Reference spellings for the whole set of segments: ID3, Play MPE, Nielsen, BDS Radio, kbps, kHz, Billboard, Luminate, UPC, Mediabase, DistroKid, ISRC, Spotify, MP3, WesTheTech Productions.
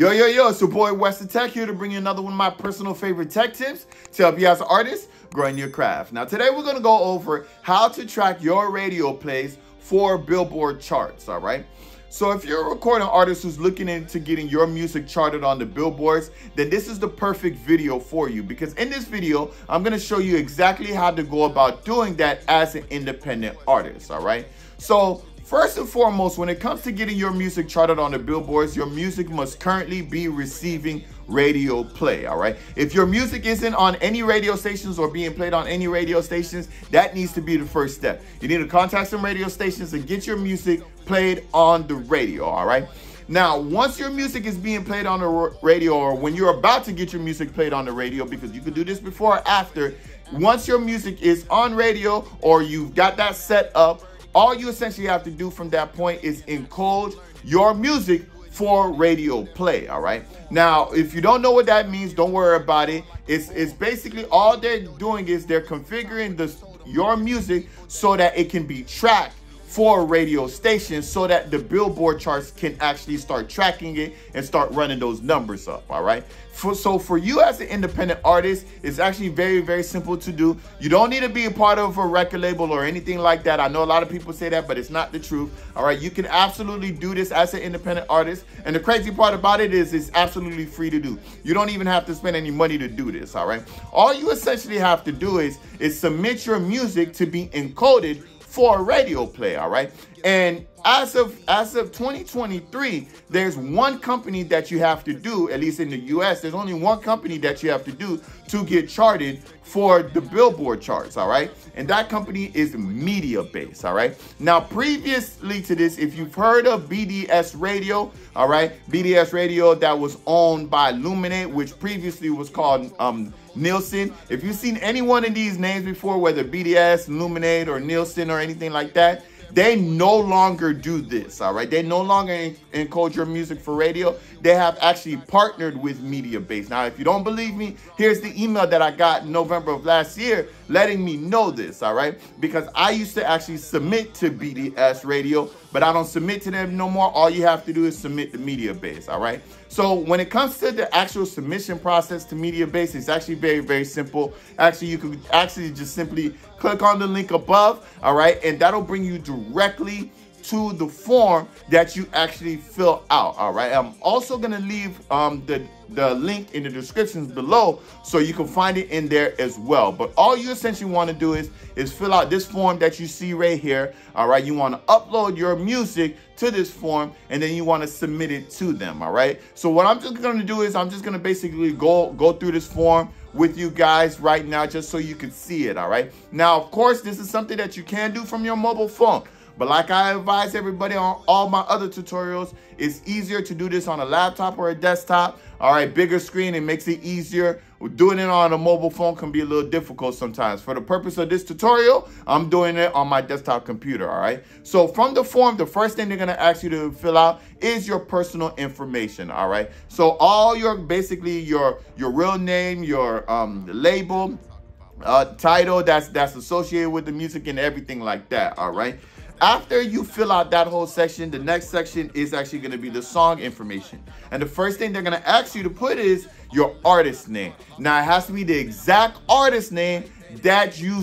Yo, yo, yo, it's your boy WesTheTech here to bring you another one of my personal favorite tech tips to help you as an artist grow in your craft. Now today we're gonna go over how to track your radio plays for Billboard charts, all right? So if you're a recording artist who's looking into getting your music charted on the billboards, then this is the perfect video for you, because in this video, I'm gonna show you exactly how to go about doing that as an independent artist, all right? So first and foremost, when it comes to getting your music charted on the billboards, your music must currently be receiving radio play, all right? If your music isn't on any radio stations or being played on any radio stations, that needs to be the first step. You need to contact some radio stations and get your music played on the radio, all right? Now, once your music is being played on the radio, or when you're about to get your music played on the radio, because you can do this before or after, once your music is on radio or you've got that set up, all you essentially have to do from that point is encode your music for radio play, all right? Now, if you don't know what that means, don't worry about it. It's basically all they're doing is they're configuring your music so that it can be tracked for radio stations, so that the Billboard charts can actually start tracking it and start running those numbers up, all right? So for you as an independent artist, it's actually very, very simple to do. You don't need to be a part of a record label or anything like that. I know a lot of people say that, but it's not the truth, all right? You can absolutely do this as an independent artist, and the crazy part about it is it's absolutely free to do. You don't even have to spend any money to do this, all right? All you essentially have to do is submit your music to be encoded for a radio play, all right? And as of 2023, there's one company that you have to do, at least in the US, there's only one company that you have to do to get charted for the Billboard charts, all right? And that company is Mediabase, all right? Now, previously to this, if you've heard of BDS Radio, all right? BDS Radio that was owned by Luminate, which previously was called Nielsen. If you've seen any one of these names before, whether BDS, Luminate, or Nielsen, or anything like that, they no longer do this, all right? They no longer encode your music for radio. They have actually partnered with Mediabase. Now, if you don't believe me, here's the email that I got in November of last year letting me know this, all right? Because I used to actually submit to BDS Radio, but I don't submit to them no more. All you have to do is submit to Mediabase, all right? So when it comes to the actual submission process to Mediabase, it's actually very, very simple. Actually, you could actually just simply click on the link above, all right? And that'll bring you directly to the form that you actually fill out, all right? I'm also gonna leave the link in the descriptions below so you can find it in there as well. But all you essentially wanna do is fill out this form that you see right here, all right? You wanna upload your music to this form, and then you wanna submit it to them, all right? So what I'm just gonna do is I'm just gonna basically go through this form with you guys right now just so you can see it, all right? Now, of course, this is something that you can do from your mobile phone, but like I advise everybody on all my other tutorials, it's easier to do this on a laptop or a desktop. All right, bigger screen, it makes it easier. Doing it on a mobile phone can be a little difficult sometimes. For the purpose of this tutorial, I'm doing it on my desktop computer, all right? So from the form, the first thing they're gonna ask you to fill out is your personal information, all right? So all your, basically your real name, your label, title that's associated with the music and everything like that, all right? After you fill out that whole section, the next section is actually gonna be the song information. And the first thing they're gonna ask you to put is your artist name. Now, it has to be the exact artist name that you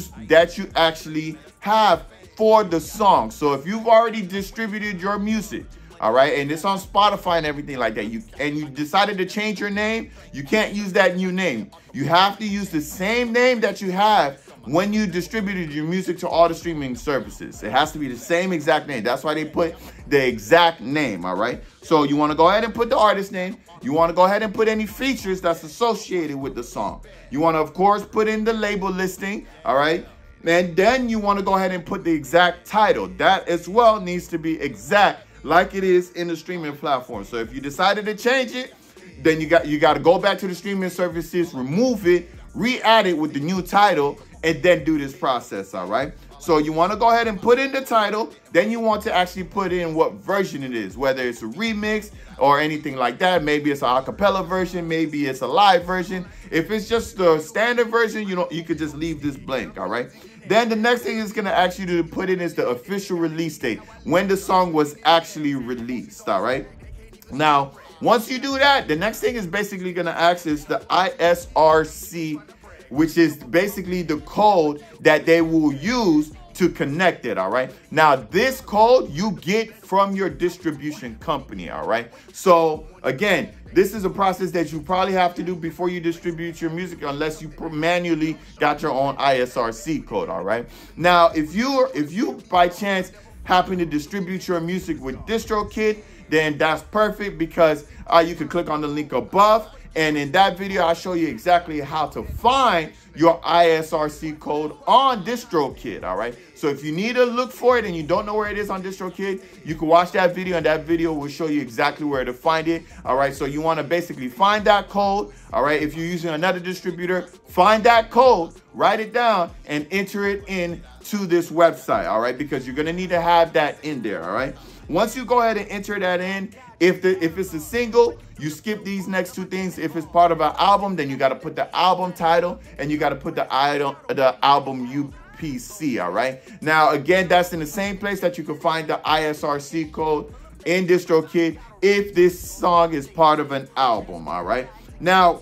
actually have for the song. So if you've already distributed your music, all right, and it's on Spotify and everything like that, and you decided to change your name, you can't use that new name. You have to use the same name that you have when you distributed your music to all the streaming services. It has to be the same exact name. That's why they put the exact name, all right? So you wanna go ahead and put the artist name. You wanna go ahead and put any features that's associated with the song. You wanna, of course, put in the label listing, all right? And then you wanna go ahead and put the exact title. That as well needs to be exact like it is in the streaming platform. So if you decided to change it, then you got to go back to the streaming services, remove it, re-add it with the new title, and then do this process, all right? So you wanna go ahead and put in the title, then you want to actually put in what version it is, whether it's a remix or anything like that. Maybe it's an acapella version, maybe it's a live version. If it's just the standard version, you could just leave this blank, all right? Then the next thing it's gonna ask you to put in is the official release date, when the song was actually released, all right? Now, Once you do that, the next thing is basically going to access the ISRC, which is basically the code that they will use to connect it, all right? Now, this code you get from your distribution company, all right? So, again, this is a process that you probably have to do before you distribute your music, unless you manually got your own ISRC code, all right? Now, if you by chance happen to distribute your music with DistroKid, then that's perfect, because you can click on the link above. And in that video, I'll show you exactly how to find your ISRC code on DistroKid, all right? So if you need to look for it and you don't know where it is on DistroKid, you can watch that video, and that video will show you exactly where to find it, all right? So you wanna basically find that code, all right? If you're using another distributor, find that code, write it down, and enter it in to this website, all right? Because you're gonna need to have that in there, all right? Once you go ahead and enter that in, if it's a single, you skip these next two things. If it's part of an album, then you got to put the album title, and you got to put the album UPC, all right? Now, again, that's in the same place that you can find the ISRC code in DistroKid if this song is part of an album, all right? Now,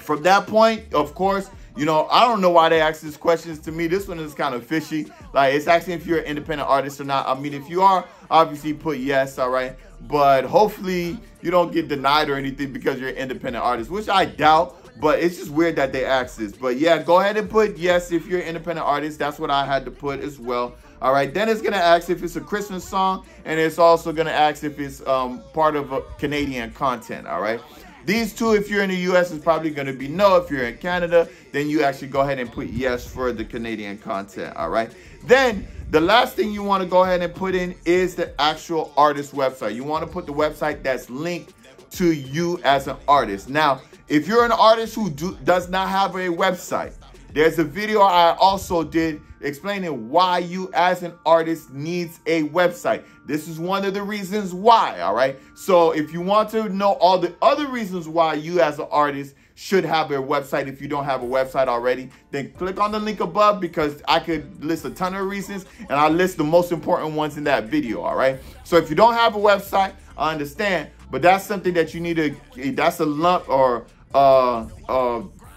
from that point, of course, you know, I don't know why they ask these questions to me. This one is kind of fishy. Like, it's asking if you're an independent artist or not. I mean, if you are, obviously put yes, all right? But hopefully you don't get denied or anything because you're an independent artist, which I doubt, but it's just weird that they ask this. But yeah, go ahead and put yes if you're an independent artist. That's what I had to put as well. All right, then it's gonna ask if it's a Christmas song, and it's also gonna ask if it's part of a Canadian content, all right? These two, if you're in the US, is probably gonna be no. If you're in Canada, then you actually go ahead and put yes for the Canadian content, all right? Then the last thing you wanna go ahead and put in is the actual artist website. You wanna put the website that's linked to you as an artist. Now, if you're an artist who does not have a website, there's a video I also did explaining why you as an artist needs a website. This is one of the reasons why, all right? So if you want to know all the other reasons why you as an artist should have a website, if you don't have a website already, then click on the link above, because I could list a ton of reasons, and I list the most important ones in that video, all right? So if you don't have a website, I understand, but that's something that you need to, that's a lump or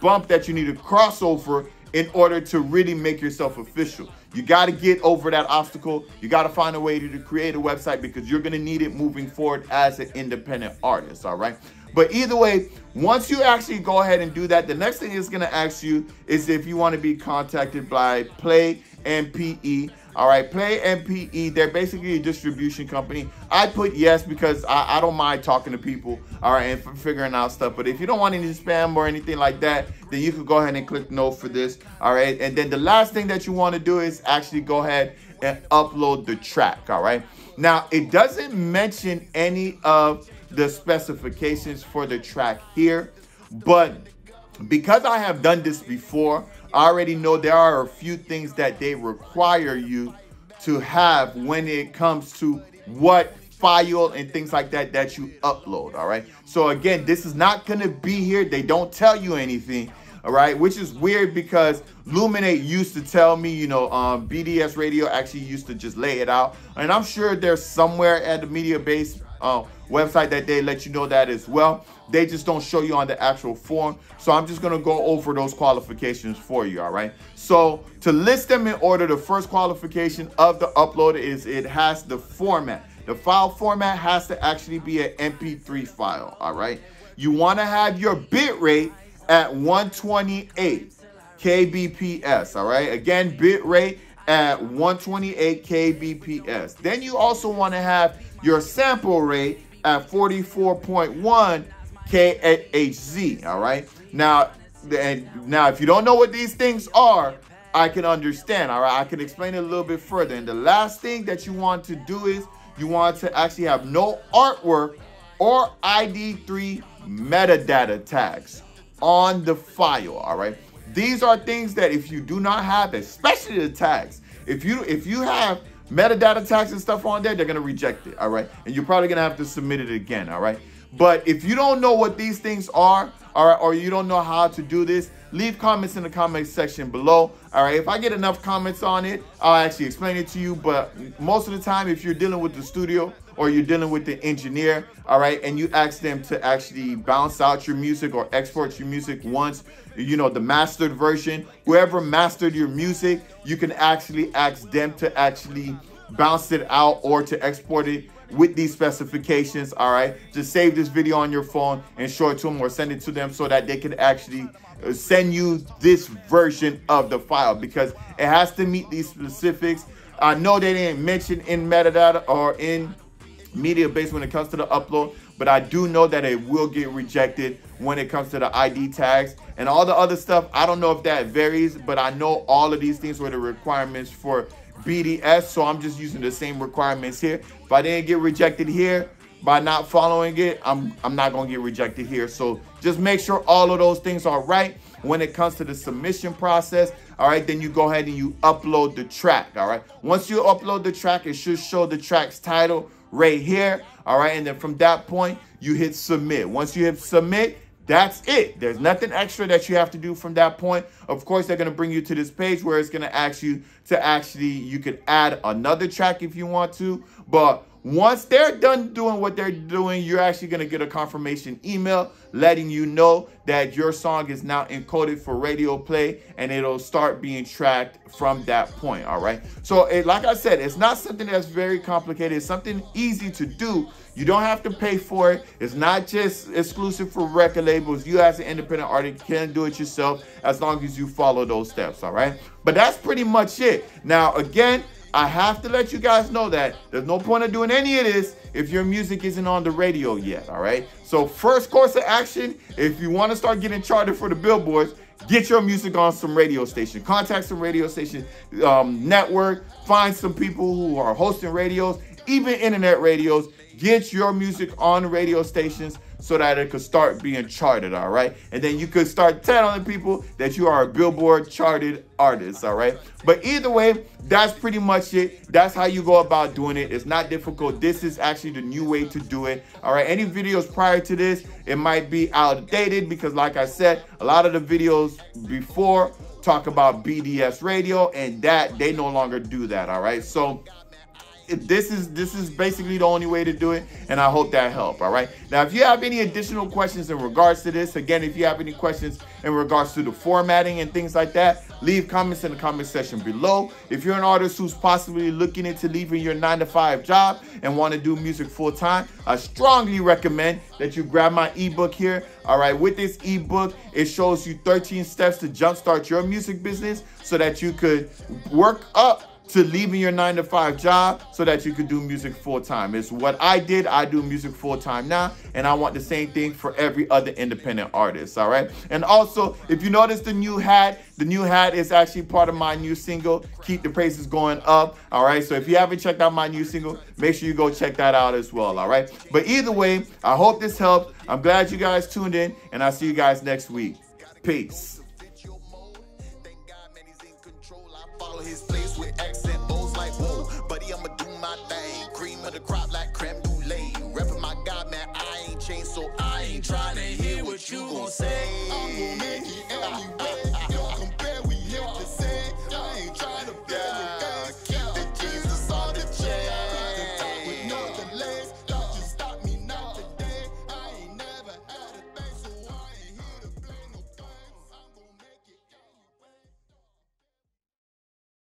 bump that you need to cross over in order to really make yourself official. You gotta get over that obstacle. You gotta find a way to create a website, because you're gonna need it moving forward as an independent artist, all right? But either way, once you actually go ahead and do that, the next thing it's gonna ask you is if you wanna be contacted by Play MPE. All right, Play MPE, they're basically a distribution company. I put yes because I don't mind talking to people, all right, and figuring out stuff. But if you don't want any spam or anything like that, then you can go ahead and click no for this, all right? And then the last thing that you want to do is actually go ahead and upload the track, all right? Now, it doesn't mention any of the specifications for the track here, but because I have done this before, I already know there are a few things that they require you to have when it comes to what file and things like that that you upload, all right? So again, this is not gonna be here. They don't tell you anything, all right? Which is weird, because Luminate used to tell me, you know, BDS Radio actually used to just lay it out. And I'm sure there's somewhere at the Mediabase website that they let you know that as well. They just don't show you on the actual form. So I'm just gonna go over those qualifications for you, all right? So to list them in order, the first qualification of the upload is it has the format. The file format has to actually be an MP3 file, all right? You wanna have your bit rate at 128 kbps, all right? Again, bit rate at 128 kbps. Then you also wanna have your sample rate at 44.1 kHz, all right? Now, if you don't know what these things are, I can understand, all right? I can explain it a little bit further. And the last thing that you want to do is you want to actually have no artwork or ID3 metadata tags on the file, all right? These are things that if you do not have, especially the tags, if you have metadata tags and stuff on there, they're gonna reject it, all right? And you're probably gonna have to submit it again, all right? But if you don't know what these things are, all right, or you don't know how to do this, leave comments in the comment section below. All right, if I get enough comments on it, I'll actually explain it to you. But most of the time, if you're dealing with the studio or you're dealing with the engineer, all right, and you ask them to actually bounce out your music or export your music once, you know, the mastered version, whoever mastered your music, you can actually ask them to actually bounce it out or to export it with these specifications. All right, just save this video on your phone and show it to them or send it to them so that they can actually send you this version of the file, because it has to meet these specifics. I know they didn't mention in metadata or in Mediabase when it comes to the upload, but I do know that it will get rejected when it comes to the ID tags and all the other stuff. I don't know if that varies, but I know all of these things were the requirements for BDS, so I'm just using the same requirements here. If I didn't get rejected here by not following it, I'm not gonna get rejected here. So just make sure all of those things are right when it comes to the submission process. All right, then you go ahead and you upload the track. All right, once you upload the track, it should show the track's title right here. All right, and then from that point you hit submit. Once you hit submit, that's it. There's nothing extra that you have to do from that point. Of course, they're going to bring you to this page where it's going to ask you to actually, you could add another track if you want to. But once they're done doing what they're doing, you're actually going to get a confirmation email letting you know that your song is now encoded for radio play, and it'll start being tracked from that point. All right. So it, like I said, it's not something that's very complicated. It's something easy to do. You don't have to pay for it. It's not just exclusive for record labels. You as an independent artist can do it yourself as long as you follow those steps, all right? But that's pretty much it. Now, again, I have to let you guys know that there's no point in doing any of this if your music isn't on the radio yet, all right? So first course of action, if you want to start getting charted for the billboards, get your music on some radio station. Contact some radio station network. Find some people who are hosting radios, even internet radios. Get your music on radio stations so that it could start being charted, all right? And then you could start telling people that you are a Billboard charted artist, all right? But either way, that's pretty much it. That's how you go about doing it. It's not difficult. This is actually the new way to do it, all right? Any videos prior to this, it might be outdated because, like I said, a lot of the videos before talk about BDS radio, and that they no longer do that, all right? So this is basically the only way to do it, and I hope that helped. All right, now if you have any additional questions in regards to this, again, if you have any questions in regards to the formatting and things like that, leave comments in the comment section below. If you're an artist who's possibly looking into leaving your 9-to-5 job and want to do music full-time, I strongly recommend that you grab my ebook here. All right, with this ebook, it shows you 13 steps to jumpstart your music business so that you could work up to leaving your 9-to-5 job so that you could do music full-time. It's what I did. I do music full-time now, and I want the same thing for every other independent artist, all right? And also, if you notice the new hat is actually part of my new single, Keep the Praises Going Up, all right? So if you haven't checked out my new single, make sure you go check that out as well, all right? But either way, I hope this helped. I'm glad you guys tuned in, and I'll see you guys next week. Peace. His place with accent, O's like, whoa, buddy, I'ma do my thing. Cream of the crop like